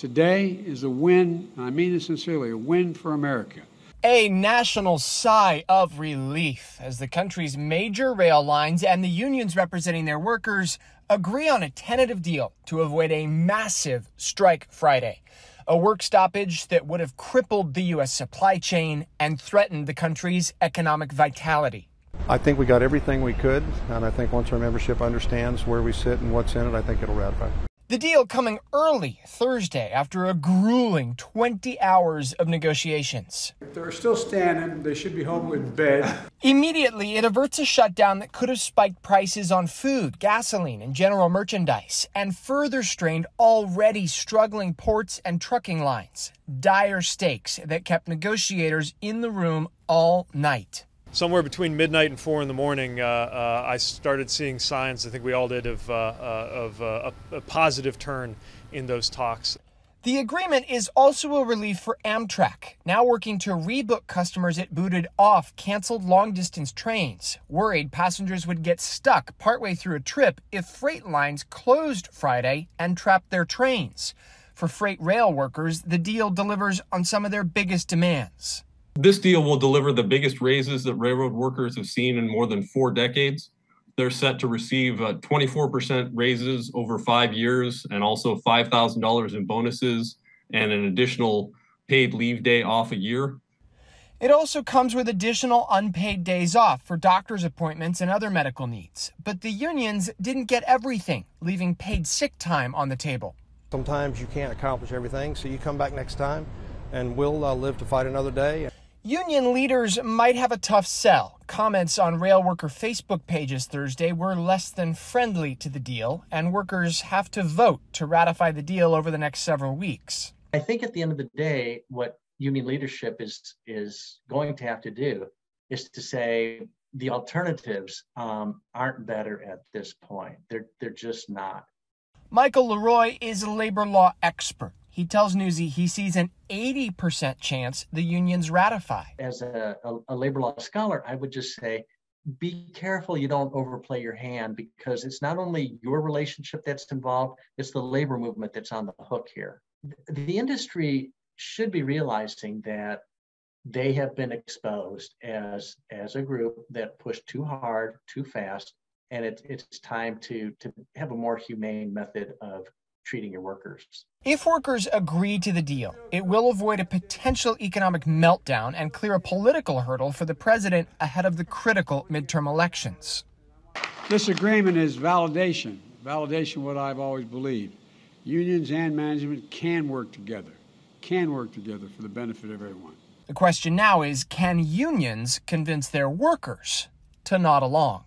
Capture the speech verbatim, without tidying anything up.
Today is a win, and I mean it sincerely, a win for America. A national sigh of relief as the country's major rail lines and the unions representing their workers agree on a tentative deal to avoid a massive strike Friday, a work stoppage that would have crippled the U S supply chain and threatened the country's economic vitality. I think we got everything we could, and I think once our membership understands where we sit and what's in it, I think it'll ratify. The deal coming early Thursday after a grueling twenty hours of negotiations. If they're still standing, they should be home in bed. Immediately, it averts a shutdown that could have spiked prices on food, gasoline, and general merchandise, and further strained already struggling ports and trucking lines. Dire stakes that kept negotiators in the room all night. Somewhere between midnight and four in the morning, uh, uh, I started seeing signs, I think we all did, of, uh, uh, of uh, a, a positive turn in those talks. The agreement is also a relief for Amtrak, now working to rebook customers it booted off canceled long-distance trains, worried passengers would get stuck partway through a trip if freight lines closed Friday and trapped their trains. For freight rail workers, the deal delivers on some of their biggest demands. This deal will deliver the biggest raises that railroad workers have seen in more than four decades. They're set to receive uh, twenty-four percent raises over five years and also five thousand dollars in bonuses and an additional paid leave day off a year. It also comes with additional unpaid days off for doctor's appointments and other medical needs. But the unions didn't get everything, leaving paid sick time on the table. Sometimes you can't accomplish everything, so you come back next time and we'll uh, live to fight another day. Union leaders might have a tough sell. Comments on rail worker Facebook pages Thursday were less than friendly to the deal, and workers have to vote to ratify the deal over the next several weeks. I think at the end of the day, what union leadership is, is going to have to do is to say the alternatives um, aren't better at this point. They're, they're just not. Michael Leroy is a labor law expert. He tells Newsy he sees an eighty percent chance the unions ratify. As a, a, a labor law scholar, I would just say, be careful you don't overplay your hand, because it's not only your relationship that's involved, it's the labor movement that's on the hook here. The industry should be realizing that they have been exposed as, as a group that pushed too hard, too fast, and it, it's time to, to have a more humane method of treating your workers. If workers agree to the deal, it will avoid a potential economic meltdown and clear a political hurdle for the president ahead of the critical midterm elections. This agreement is validation, validation of what I've always believed. Unions and management can work together, can work together for the benefit of everyone. The question now is, can unions convince their workers to nod along?